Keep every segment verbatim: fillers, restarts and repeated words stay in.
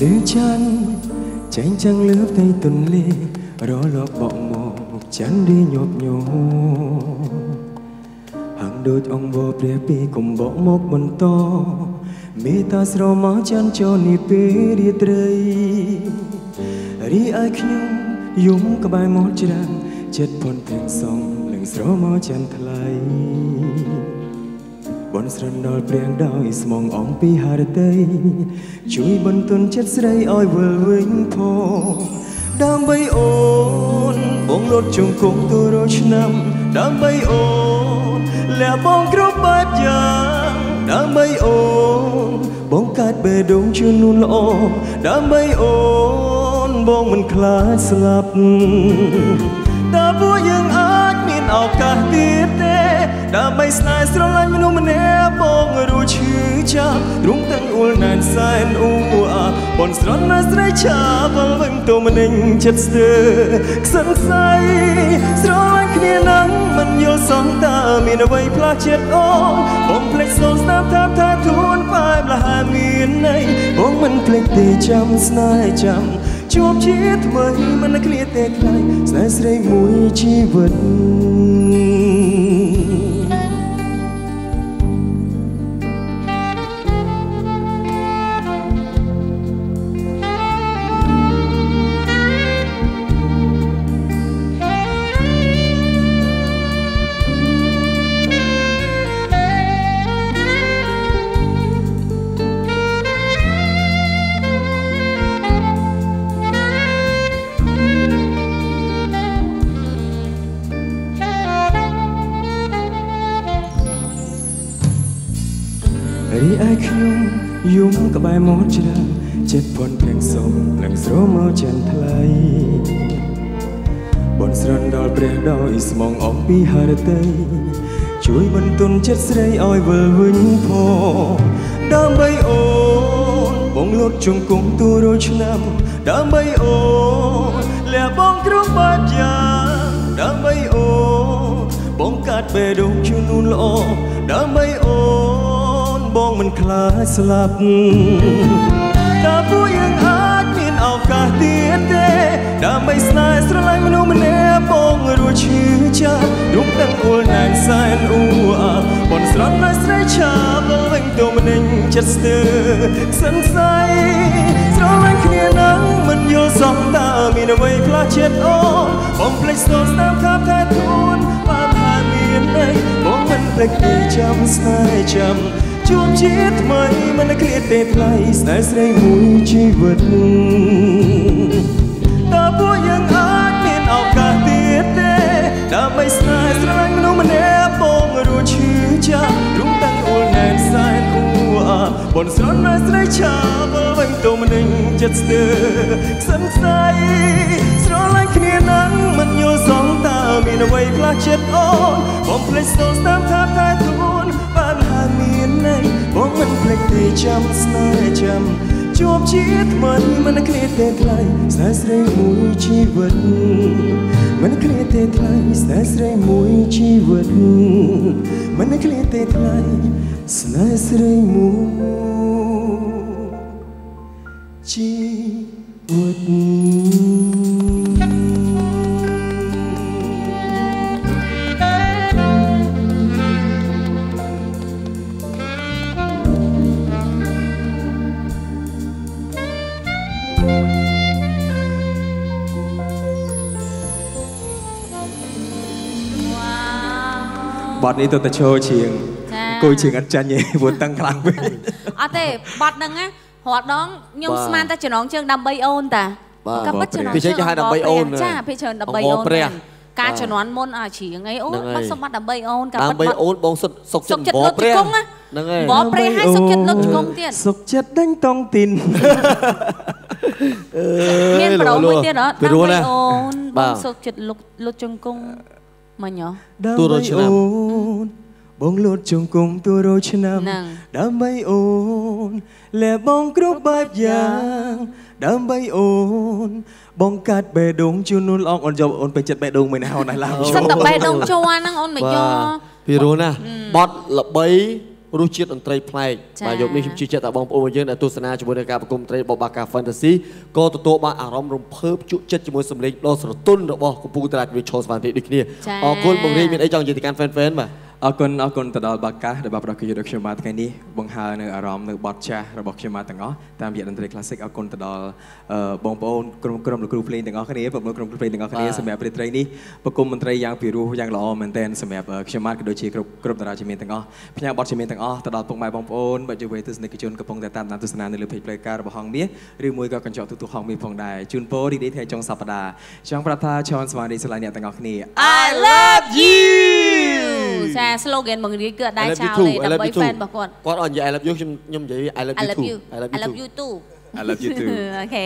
Lứa chân chánh trăng lướt tay tuần ly đó lọt bọng mồ một chán đi nhộp nhô hàng đôi ông vô đẹp cùng bọng một bần to mi ta sro má chân cho ni pê đi trây ri ai khiung yung cái bài một trang chết phun tiếng song lưng sro má chân thay Bọn sẵn đòi bèn đòi mong ong pi hà tây Chúi bần tuần chết srei oi vừa vinh thô Đang bay ôn bóng lột chung cùng tôi đôi năm Đang bay ôn lẻ bóng group bát giang Đang bay ôn bóng cát bề đông chưa nôn lỗ Đang bay ôn bóng mình khá slap Ta vui dương ác miền ảo cả tiết tê Đã bay sài sro lạnh mình ôm nè bóng người đôi chữ cha Đúng tên uôn nàn xa em ưu à Bọn sro nà srei cha vâng vâng tô mình anh chất sơ Sẵn say sro lạnh khnia nắng Mình yêu sống ta miền ở vây pla chết ôn Bóng plek sông snap tháp tháp thôn Phải là hai miền này Bóng mình plek tê chăm snai chăm Chụp chết với mình đã khlia tê khai Snai srei mùi chi vật Ri ai khiung yung cái bài một trang chết phun tiếng sông lạnh sro mơ chân thay Bọn sẵn đòi bèn đòi mong ong pi hà tây Chúi bần tuần chết srei oi vừa vinh thô Đang bay ôn bóng lột chung cùng tôi đôi năm Đang bay ôn lẻ bóng group bát giang Đang bay ôn bóng cát bề đông chưa nôn lỗ Đang bay ôn Bóng mình khá slap Ta vui yên hát miền ảo cả tiết tê Đã mây sài sro lạnh mình ôm nè bóng người đôi chữ cha Đúng đang uôn nàng xa em ưu à Bọn sro nà srei cha vâng vinh tô mình anh chất sơ Sẵn say sro lạnh khnia nắng Mình yêu giọng ta miền ở vây pla chết ôn Bóng plek sông snap tháp thái thôn Và bà miền này Bóng mình plek tê chăm snai chăm Chúa chết mây mình đã khlia tê thay Snai srei mùi chi vật Ta vui yên ác miền ảo cả tiết tê Đã bay snai sro lạnh mình ôm nè bóng người đôi chữ cha Đúng tăng uôn nàng xa em ưu à Bọn sro nà srei cha vơ vinh tô mình anh chất sơ Sẵn say sro lạnh khnia nắng Mình yêu giọng ta miền ở vây pla chết ôn Bóng plek sông snap tháp thái thôn Bóng mình plek tê chăm snai chăm Chụp chết mây mình đã khlia tê thay Snai srei mùi chi vật Mình đã khlia tê thay Snai srei mùi chi vật Mình đã khlia tê thay Snai srei mùi chi vật Bọt này tôi ta cho chuyện Cô chuyện ăn chanh nhé, vốn tăng khăn với À thế, bọt nâng á Hoạt đón, nhưng mà ta chỉ nói chương đầm bay ôn ta Cảm bất cho nói chương đầm bay ôn Ông ngô bè Cá cho nó ăn môn à chỉ ngay ốt bắt xong bắt đầm bay ôn cả bắt ôn bông sụt sụt chân bó pre bó pre hai sụt chân lốt công tiền sụt chân đánh tông tin miền bầu mới tiền đó đầm bay ôn bông sụt chân lốt lốt trong cung mà nhở đầm bay ôn bông lốt trong cung tua đôi chân nằm đầm bay ôn lẹ bông cướp bát giang đầm bay ôn bong cát bè đông chưa nôn lon on job on phải chặt bè đông mình nào này là sắp tập bè đông cho anh năng on mình cho vì rồi nè bót là bấy rút chiết on tray play và dùng những chiếc chiết tại bong ôm dân đã tu sanh cho buổi gặp cùng tray bọc bạc cà fantasy có tụ tụ ba ảo rong rung phớp chụp chiết cho buổi sầm lịch lo sờ tun được bò của pu trai vì cho sản phẩm được kia ở côn bồng ri mình ấy chọn gì thì can fan fan mà ở côn ở côn từ đó bạc cà để bọc bạc kia được xem mặt cái ní bong hà nơi ảo rong nơi bọt cha rồi bọc xem mặt tầng đó tam diện on tray classic ở côn từ đó bong ôn cùng cùng được group play tầng đó cái ní bọc cùng group play tầng đó cái ní xem mặt bên tray ní bọc cùng bên tray yang piru yang lo mình tên xem mặt xem mặt cái đôi chiếc group group từ đó xem mặt tầng đó phía bọt xem mặt tầng đó ตลอดพวกแม่บองปอนบัจจุบันที่สนิทชนกับพงแต่ตามนันทุสนาในเรื่องเพลงเพลงการบ่ห้องเบี้ยหรือมวยก็กระจอกทุกๆห้องมีพงได้จุนโปดีดีแท้จงสัปดาห์ช่างประทาชอนสวานิสลาเนี่ยต่างออกนี่ I love you แซ่สโลแกนบางทีเกิดได้ชาวเลยดับเบิ้ลแฟนบอกก่อนก่อนอ่อนใหญ่ I love you ยมใหญ่ I love you I love you too I love you too โอเค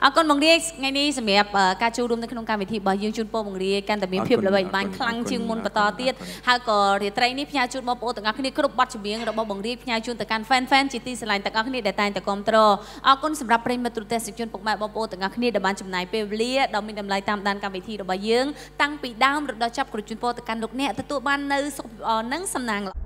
เอาคนบางเรื่องไงนี่สำหรับการจูดมในขนมการวิธีบางยืนจุนโปบางเรื่องการแต่มีเพียบระบายบางคลังจึงมนต์ปตอเตี้ยหากอเรียนไตรนี่พยาจุดมาโปต่างกันนี่กรุ๊ปบัตรเบียงระบบางเรื่องพยาจุนแต่การแฟนแฟนจิตติสลายต่างกันนี่ได้แต่งแต่กอมตรอเอาคนสำหรับเรนมาตรวจแต่สิจุนปกแม่บอโปต่างกันนี่ได้บานจำนายเปรี้ยดอมมีดำลายตามด้านการวิธีระบายยืงตั้งปีดามระดับจับกรุ๊ปจุนโปตะการลูกเนี่ยตะตัวบ้านในศพนังสำนัก